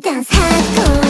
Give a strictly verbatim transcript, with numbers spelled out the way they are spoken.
dance hardcore.